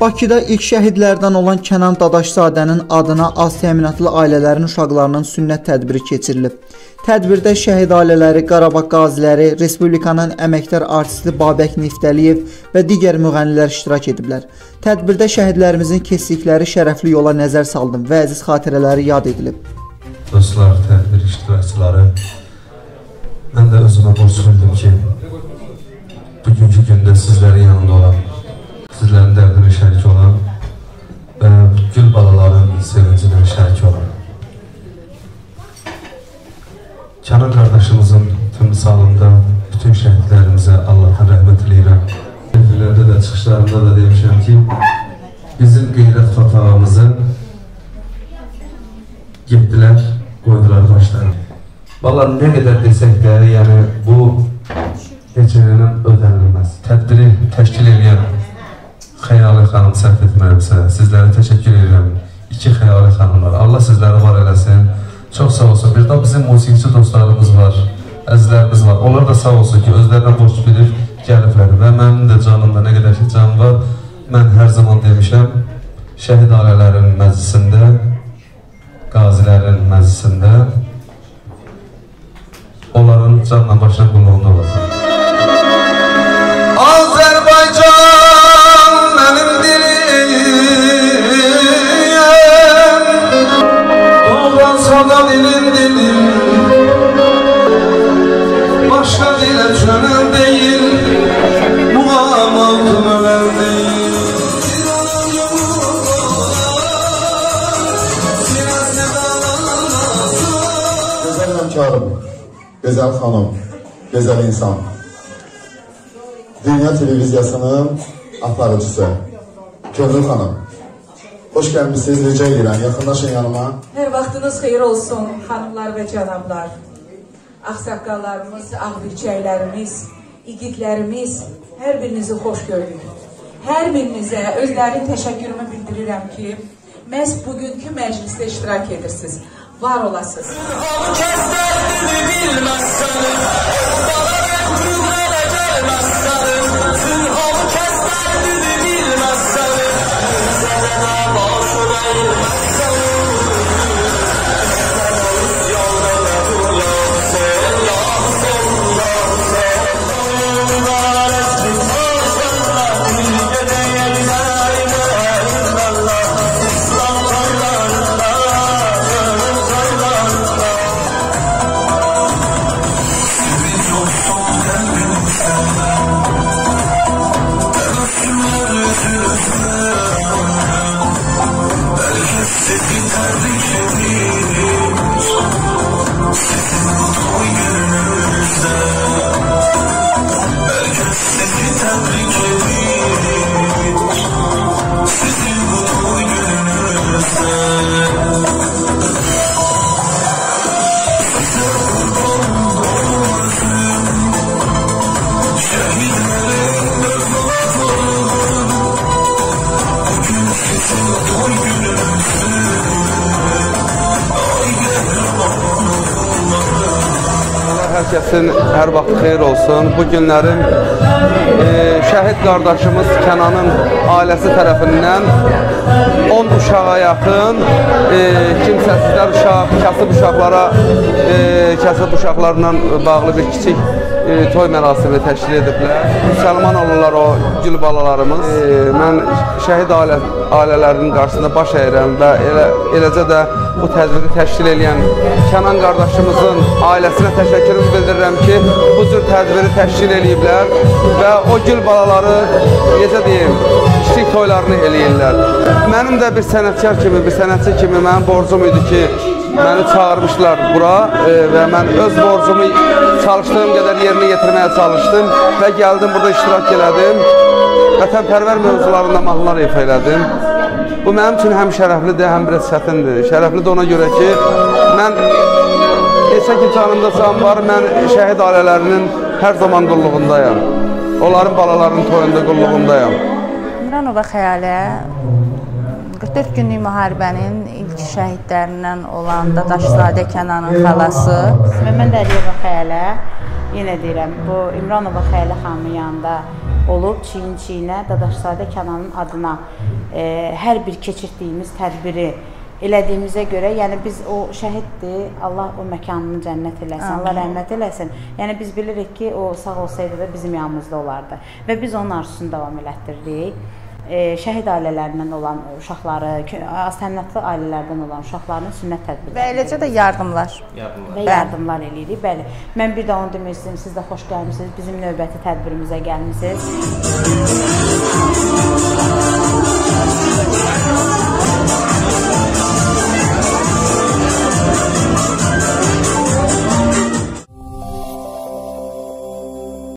Bakıda ilk şəhidlərdən olan Kenan Dadaşzadənin adına az təminatlı ailələrin uşaqlarının sünnət tədbiri keçirilib. Tədbirdə şəhid ailələri, Qarabağ qaziləri, Respublikanın əməkdar artisti Babək Niftəliyev və digər müğənnilər iştirak ediblər. Tədbirdə şəhidlərimizin keçdikləri şərəfli yola nəzər saldım və əziz xatirələri yad edilib. Dostlar, tədbir iştirakçıları, mən də özümə borcluyum ki, bugünkü gündə sizlərin yanında olan, sizlərin dərdinə şərik olan və gül balaların sevincinə şərik olan. Kenan qardaşımızın timsalında bütün şəhidlərimizə Allah'ın rəhmət eləyirəm. Tədbirlərdə də, çıxışlarında da demişəm ki, bizim qeyrət torpağımızı getdilər, qoydular başlarına. Vallahi nə qədər desək də, yəni bu heçənlə ödənilməz. Tədbiri təşkil edən Xəyali xanım, səhv etmirəmsə, sizlərə təşəkkür edirəm. İki Xəyali xanım var. Allah sizləri var eləsin. Çox sağ olsun. Bir də bizim musiqiçi dostlarımız var, əzizlərimiz var. Onlar da sağ olsun ki, özlərinə borc bilir, gəliblər. Və mənim də canımda nə qədər ki canım var, mən hər zaman demişəm, şəhid ailələrinin məclisində, qazilərin məclisində, onların canla başına qulluğunda olacaq. Gözəl xanım, gözəl insan, Dünya Televiziyasının aparıcısı, Könül xanım, hoş gəlmişsiniz, rica edirəm, yaxınlaşın yanıma. Hər vaxtınız xeyir olsun, xanımlar və cənablar, ağsaqqallarımız, ağbirçəklərimiz, iqidlərimiz, hər birinizi xoş gördük. Hər birinizə özləri təşəkkürümü bildirirəm ki, məhz bugünkü məclisdə iştirak edirsiniz. Var olasınız. Herkesin her vaxt xeyir olsun. Bu günlerin şəhid qardaşımız Kenan'ın ailesi tarafından 10 uşağa yakın kimsəsizlər uşaq, kasıb uşaqlarla bağlı bir kiçik toy mərasimi təşkil ediblər. Müsəlman olurlar o gül balalarımız. Mən şəhid ailələrinin qarşısında baş əyirəm və eləcə də bu tədbiri təşkil edən Kenan qardaşımızın ailəsinə təşəkkürümü bildirirəm ki, bu cür tədbiri təşkil ediblər və o gül balaları, necə deyim, kiçik toylarını eləyirlər. Mənim də bir sənətkar kimi, bir sənətçi kimi mənim borcum idi ki, məni çağırmışlar bura və mən öz borcumu çalışdığım qədər yerinə yetirməyə çalışdım və gəldim, burada iştirak elədim. Vətənpərvər mövzularında mahnılar ifa elədim. Bu mənim üçün həm şərəflidir, həm bir çətindir. Şərəflidir ona görə ki, mən neçə ki canımda can var, mən şəhid ailələrinin hər zaman qulluğundayam. Onların balalarının toyunda qulluğundayam. İmranova xəyalə 44 günlük müharibənin ilk şəhidlərindən olan Dadaşzadə Kenanın xalası. Mən də Aliyeva xəyalə, yenə deyirəm, bu İmranova xəyalə xanımın yanında olub çiyin-çiyinə Dadaşzadə Kənanın adına hər bir keçirdiyimiz tədbiri elədiyimizə görə, yəni biz o şəhiddir, Allah o məkanını cənnət eləsin, Allah rəhmət eləsin. Yəni biz bilirik ki, o sağ olsaydı da bizim yanımızda olardı və biz onun arzusunu davam elətdiririk. Şəhid ailələrindən olan uşaqları, az təminatlı ailələrdən olan uşaqlarının sünnət tədbirləri. Və eləcə də yardımlar eləyirik. Bəli, mən bir də onu demək istəyirəm, siz də xoş gəlmişsiniz, bizim növbəti tədbirimizə gəlmişsiniz.